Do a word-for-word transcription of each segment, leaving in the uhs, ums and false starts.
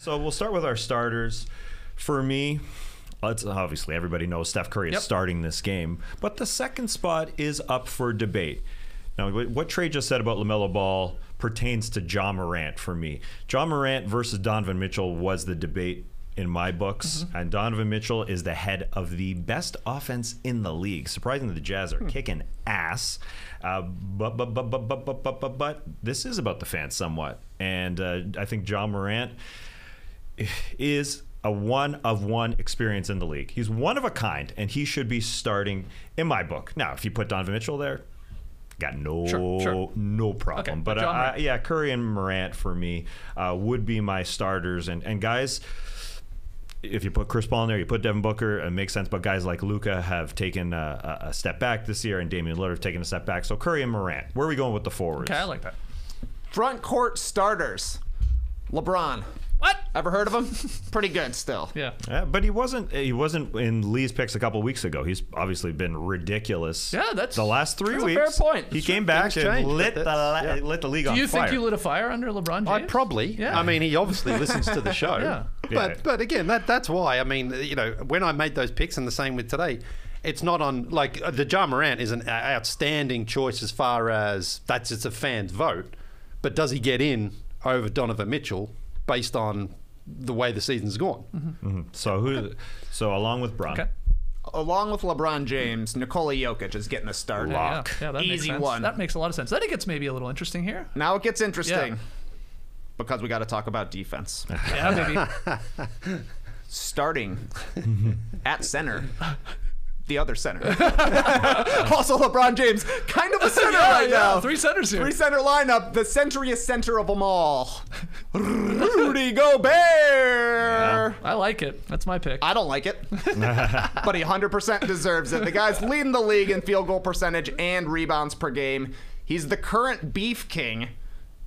So we'll start with our starters. For me, it's obviously everybody knows Steph Curry is yep. starting this game, but the second spot is up for debate. Now, what Trey just said about LaMelo Ball pertains to John Morant for me. John Morant versus Donovan Mitchell was the debate in my books, mm-hmm. and Donovan Mitchell is the head of the best offense in the league. Surprisingly, the Jazz are hmm. kicking ass, uh, but, but, but, but, but, but, but, but, but this is about the fans somewhat, and uh, I think John Morant is a one of one experience in the league. He's one of a kind, and he should be starting in my book. Now, if you put Donovan Mitchell there, got no sure, sure. no problem. Okay, but uh, I, yeah, Curry and Morant for me uh, would be my starters. And and guys, if you put Chris Paul in there, you put Devin Booker, it makes sense. But guys like Luka have taken a, a step back this year, and Damian Lillard have taken a step back. So Curry and Morant. Where are we going with the forwards? Okay, I like that. Front court starters. LeBron. What? Ever heard of him? Pretty good still. Yeah. yeah. But he wasn't He wasn't in Lee's picks a couple weeks ago. He's obviously been ridiculous. Yeah, that's the last three that's weeks. That's a fair point. He that's came back and changed, lit, the, yeah. lit the league on fire. Do you think fire. you lit a fire under LeBron James? I probably. Yeah. I mean, he obviously listens to the show. yeah. But yeah. but again, that that's why. I mean, you know, when I made those picks, and the same with today, it's not on, like, the Ja Morant is an outstanding choice as far as that's it's a fan's vote. But does he get in over Donovan Mitchell based on the way the season's gone? Mm-hmm. Mm-hmm. So who? Okay. So along with Bron. Okay. Along with LeBron James, Nikola Jokic is getting a start. Lock. Yeah, yeah, that Easy makes one. That makes a lot of sense. Then it gets maybe a little interesting here. Now it gets interesting. Yeah. Because we got to talk about defense. Yeah, maybe. Starting at center. The other center. Also, LeBron James, kind of a center yeah, right yeah. now. Three centers here. Three center lineup. The centriest center of them all. Rudy Gobert. Yeah. I like it. That's my pick. I don't like it. But he one hundred percent deserves it. The guy's leading the league in field goal percentage and rebounds per game. He's the current beef king.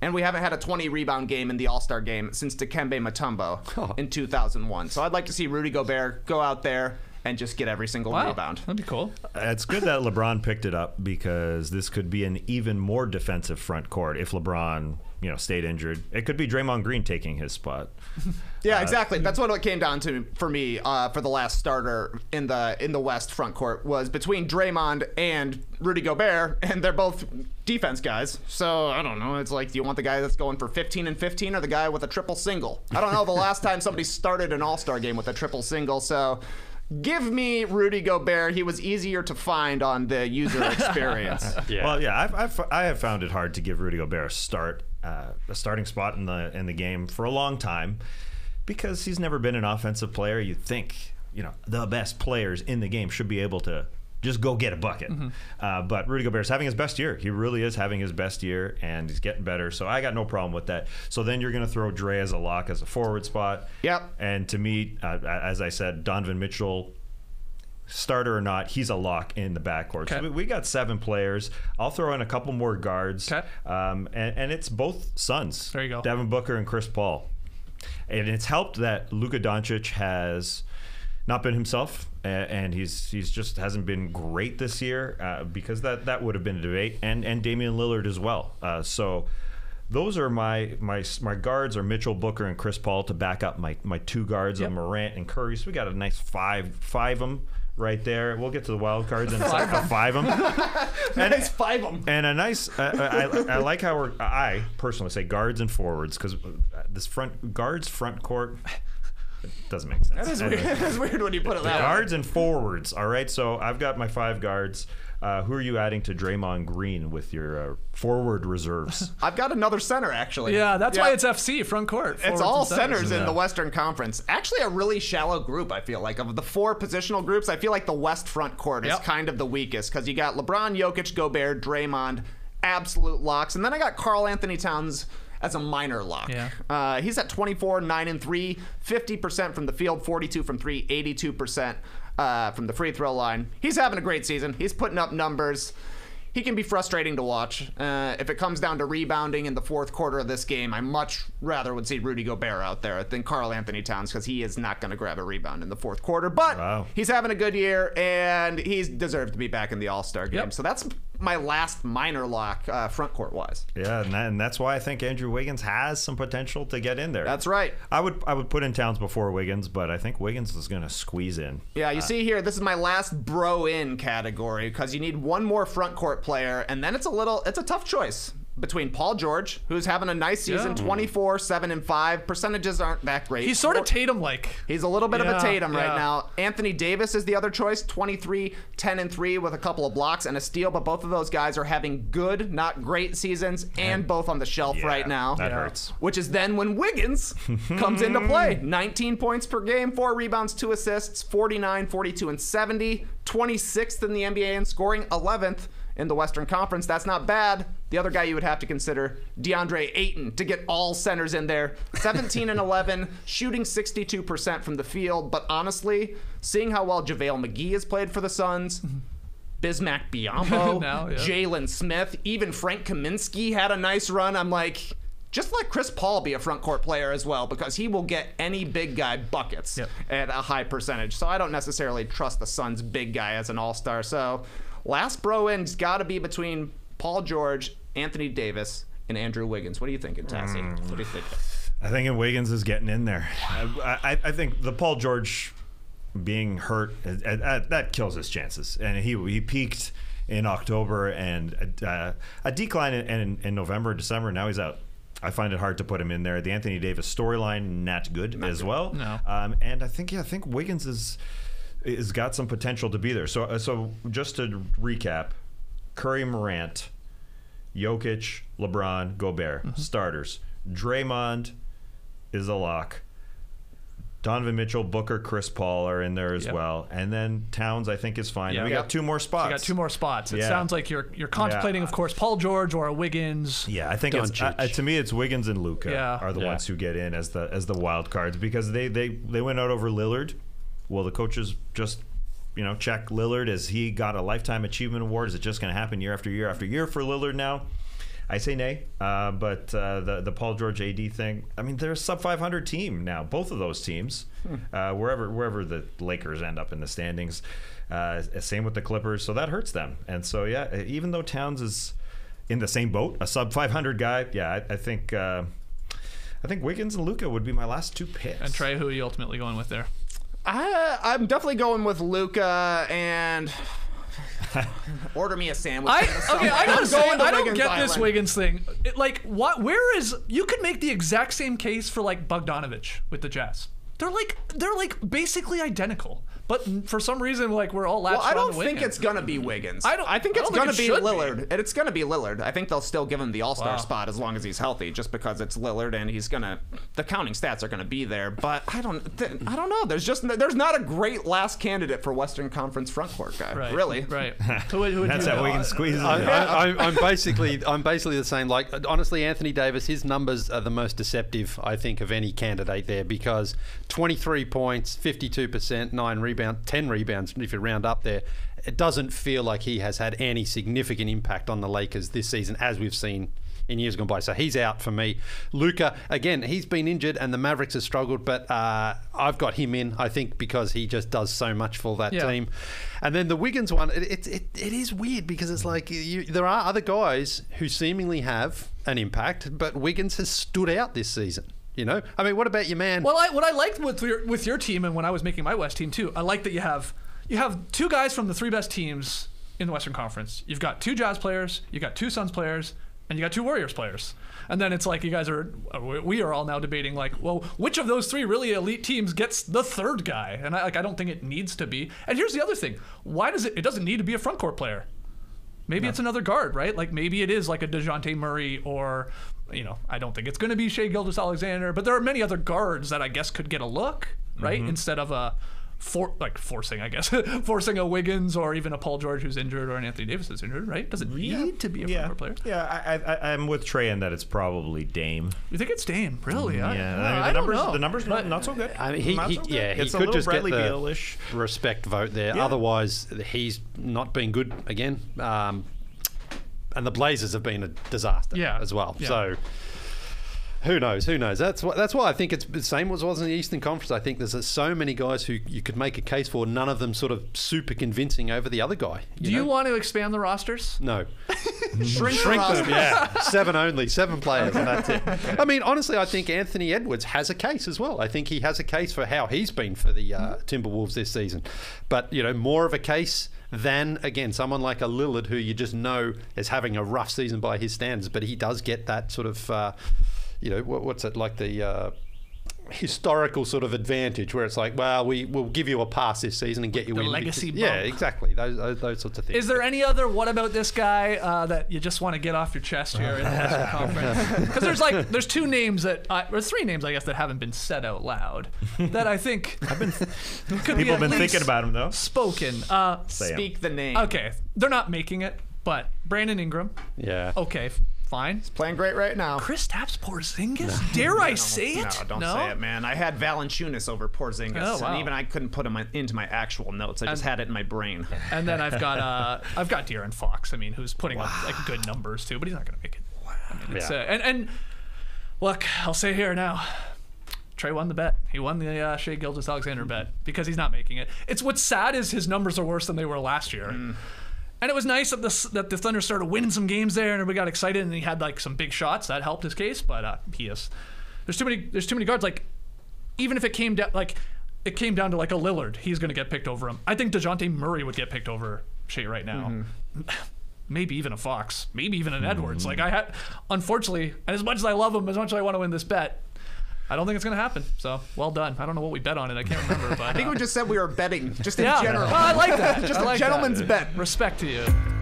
And we haven't had a twenty-rebound game in the All-Star game since Dikembe Mutombo oh. in two thousand one. So I'd like to see Rudy Gobert go out there and just get every single wow. rebound. That'd be cool. It's good that LeBron picked it up, because this could be an even more defensive front court if LeBron, you know, stayed injured. It could be Draymond Green taking his spot. Yeah, uh, exactly. That's what it came down to for me uh, for the last starter in the in the West front court was between Draymond and Rudy Gobert, and they're both defense guys. So I don't know. It's like, do you want the guy that's going for fifteen and fifteen or the guy with a triple single? I don't know the last time somebody started an All-Star game with a triple single, so give me Rudy Gobert. He was easier to find on the user experience. yeah. Well, yeah, I've, I've, I have found it hard to give Rudy Gobert a start, uh, a starting spot in the in the game for a long time, because he's never been an offensive player. You'd think, you know, the best players in the game should be able to just go get a bucket. Mm-hmm. uh, but Rudy Gobert's having his best year. He really is having his best year, and he's getting better. So I got no problem with that. So then you're going to throw Dre as a lock as a forward spot. Yep. And to me, uh, as I said, Donovan Mitchell, starter or not, he's a lock in the backcourt. Okay. So we, we got seven players. I'll throw in a couple more guards. Okay. Um, and, and it's both sons. There you go. Devin Booker and Chris Paul. And it's helped that Luka Doncic has not been himself, and he's he's just hasn't been great this year, uh, because that that would have been a debate, and and Damian Lillard as well. Uh, so those are my my my guards are Mitchell, Booker, and Chris Paul to back up my my two guards of yep. Morant and Curry. So we got a nice five five of them right there. We'll get to the wild cards in a second. Five of them. And nice five of them. And a nice. Uh, I I like how we're, I personally say guards and forwards, because this front guards front court. It doesn't make sense. That is weird. That's weird when you put it that way. Guards and forwards. All right, so I've got my five guards. Uh, who are you adding to Draymond Green with your uh, forward reserves? I've got another center, actually. Yeah, that's yeah. why it's F C, front court. It's all centers, centers in yeah. the Western Conference. Actually, a really shallow group, I feel like. Of the four positional groups, I feel like the West front court yep. is kind of the weakest, because you got LeBron, Jokic, Gobert, Draymond, absolute locks. And then I got Karl-Anthony Towns as a minor lock. Yeah. Uh, he's at twenty-four, nine, and three, fifty percent from the field, forty-two from three, eighty-two percent uh, from the free throw line. He's having a great season. He's putting up numbers. He can be frustrating to watch. Uh, if it comes down to rebounding in the fourth quarter of this game, I much rather would see Rudy Gobert out there than Karl-Anthony Towns, because he is not going to grab a rebound in the fourth quarter. But wow. he's having a good year, and he deserves to be back in the All-Star game. Yep. So that's my last minor lock uh, front court wise. Yeah, and, that, and that's why I think Andrew Wiggins has some potential to get in there. That's right. I would I would put in Towns before Wiggins, but I think Wiggins is going to squeeze in. Yeah, you uh, see here, this is my last bro in category because you need one more front court player, and then it's a little it's a tough choice between Paul George, who's having a nice season, yeah. twenty-four, seven, and five. Percentages aren't that great. He's sort of Tatum-like. He's a little bit yeah, of a Tatum yeah. right now. Anthony Davis is the other choice, twenty-three, ten, and three with a couple of blocks and a steal, but both of those guys are having good, not great seasons, and both on the shelf yeah, right now. That yeah. hurts. Which is then when Wiggins comes into play. nineteen points per game, four rebounds, two assists, forty-nine, forty-two, and seventy, twenty-sixth in the N B A and scoring eleventh. In the Western Conference, that's not bad. The other guy you would have to consider, DeAndre Ayton, to get all centers in there. seventeen and eleven, shooting sixty-two percent from the field. But honestly, seeing how well JaVale McGee has played for the Suns, Bismack Biyombo, now, yeah. Jalen Smith, even Frank Kaminsky had a nice run. I'm like, just let Chris Paul be a front court player as well, because he will get any big guy buckets yep. at a high percentage. So I don't necessarily trust the Suns' big guy as an all-star. So last bro in's got to be between Paul George, Anthony Davis, and Andrew Wiggins. What are you thinking, Tassie? Mm. What do you think? I think Wiggins is getting in there. I, I, I think the Paul George being hurt, I, I, that kills his chances. And he he peaked in October and uh, a decline in, in, in November, December. Now he's out. I find it hard to put him in there. The Anthony Davis storyline, not good not as good. well. No. Um, and I think yeah, I think Wiggins is. It's got some potential to be there. So, so just to recap, Curry, Morant, Jokic, LeBron, Gobert, mm-hmm. starters. Draymond is a lock. Donovan Mitchell, Booker, Chris Paul are in there as yep. well. And then Towns, I think, is fine. Yep. We got two more spots. So you got two more spots. It yeah. sounds like you're you're contemplating, yeah. of course, Paul George or Wiggins. Yeah, I think it's, uh, to me it's Wiggins and Luka yeah. are the yeah. ones who get in as the as the wild cards because they they, they went out over Lillard. Will the coaches just, you know, check Lillard? Has he got a lifetime achievement award? Is it just going to happen year after year after year for Lillard now? I say nay. Uh, but uh, the the Paul George A D thing. I mean, they're a sub five hundred team now. Both of those teams, hmm. uh, wherever wherever the Lakers end up in the standings, uh, same with the Clippers. So that hurts them. And so yeah, even though Towns is in the same boat, a sub five hundred guy. Yeah, I, I think uh, I think Wiggins and Luka would be my last two picks. And Trey, who are you ultimately going with there? I, I'm definitely going with Luka and order me a sandwich. I, okay, I gotta say, I don't Wiggins get Island. This Wiggins thing. It, like, what? Where is? You could make the exact same case for like Bogdanovic with the Jazz. They're like they're like basically identical, but for some reason like we're all latched. Well, I don't on the think it's gonna be Wiggins. I don't. I think it's I gonna think it be Lillard, be. and it's gonna be Lillard. I think they'll still give him the All Star wow. spot as long as he's healthy, just because it's Lillard and he's gonna. The counting stats are gonna be there, but I don't. Th I don't know. There's just there's not a great last candidate for Western Conference frontcourt guy. Right. Really. Right. who, who That's how Wiggins squeezes it. I'm, I'm basically I'm basically the same. Like honestly, Anthony Davis, his numbers are the most deceptive I think of any candidate there because. twenty-three points, fifty-two percent, nine rebounds, ten rebounds if you round up there. It doesn't feel like he has had any significant impact on the Lakers this season as we've seen in years gone by. So he's out for me. Luka, again, he's been injured and the Mavericks have struggled, but uh, I've got him in, I think, because he just does so much for that yeah. team. And then the Wiggins one, it, it, it, it is weird because it's like you, there are other guys who seemingly have an impact, but Wiggins has stood out this season. You know, I mean, what about your man? Well, I, what I liked with your with your team, and when I was making my West team too, I like that you have you have two guys from the three best teams in the Western Conference. You've got two Jazz players, you got two Suns players, and you got two Warriors players. And then it's like you guys are we are all now debating like, well, which of those three really elite teams gets the third guy? And I like I don't think it needs to be. And here's the other thing: why does it? It doesn't need to be a front court player. Maybe no. it's another guard, right? Like maybe it is like a DeJounte Murray or. You know, I don't think it's going to be Shai Gilgeous-Alexander, but there are many other guards that I guess could get a look, right? Mm-hmm. Instead of a for like forcing, I guess, forcing a Wiggins or even a Paul George who's injured or an Anthony Davis who's injured, right? Doesn't yeah. need to be a yeah. player. Yeah, I, I, I'm with Trey in that it's probably Dame. You think it's Dame, really? Mm, I, yeah, I, mean, I the numbers, don't know. The numbers not, not so good. I mean, he, he so yeah, he could just Bradley get the respect vote there. Yeah. Otherwise, he's not been good again. Um, And the Blazers have been a disaster yeah. as well. Yeah. So Who knows? Who knows? That's why, that's why I think it's the same as it was in the Eastern Conference. I think there's so many guys who you could make a case for, none of them sort of super convincing over the other guy. You Do know? you want to expand the rosters? No. Shrink, Shrink the them, yeah. Seven only. Seven players, and that's it. I mean, honestly, I think Anthony Edwards has a case as well. I think he has a case for how he's been for the uh, Timberwolves this season. But, you know, more of a case than, again, someone like a Lillard, who you just know is having a rough season by his standards, but he does get that sort of... Uh, you know, what's it like, the uh, historical sort of advantage where it's like, well, we will give you a pass this season and get you the in. legacy bump. Yeah, exactly. Those, those, those sorts of things. Is there any other what about this guy uh, that you just want to get off your chest here in the National Conference? Because there's like, there's two names that, I, or three names, I guess, that haven't been said out loud that I think I've been could people be have been thinking about him though. Spoken. Uh, Speak the name. Okay, they're not making it, but Brandon Ingram. Yeah. Okay. Fine. He's playing great right now. Kristaps Porzingis? No. Dare I say it? No, don't no? say it, man. I had Valanciunas over Porzingis, oh, wow. and even I couldn't put him into my actual notes. I and, just had it in my brain. And then I've got uh, I've got De'Aaron Fox. I mean, who's putting wow. up like good numbers too, but he's not going to make it. Wow. I mean, it's, yeah. uh, and and look, I'll say here now, Trey won the bet. He won the uh, Shai Gilgeous-Alexander bet because he's not making it. It's what's sad is his numbers are worse than they were last year. Mm. And it was nice that the, that the Thunder started winning some games there, and everybody got excited, and he had like some big shots that helped his case. But uh, he is there's too many there's too many guards. Like even if it came down like it came down to like a Lillard, he's going to get picked over him. I think DeJounte Murray would get picked over Shai right now. Mm-hmm. Maybe even a Fox, maybe even an mm-hmm. Edwards. Like I had, unfortunately, and as much as I love him, as much as I want to win this bet, I don't think it's going to happen. So, well done. I don't know what we bet on it. I can't remember. But, uh, I think we just said we were betting, just in yeah. general. Well, I like that. Just I a like gentleman's that. bet. Respect to you.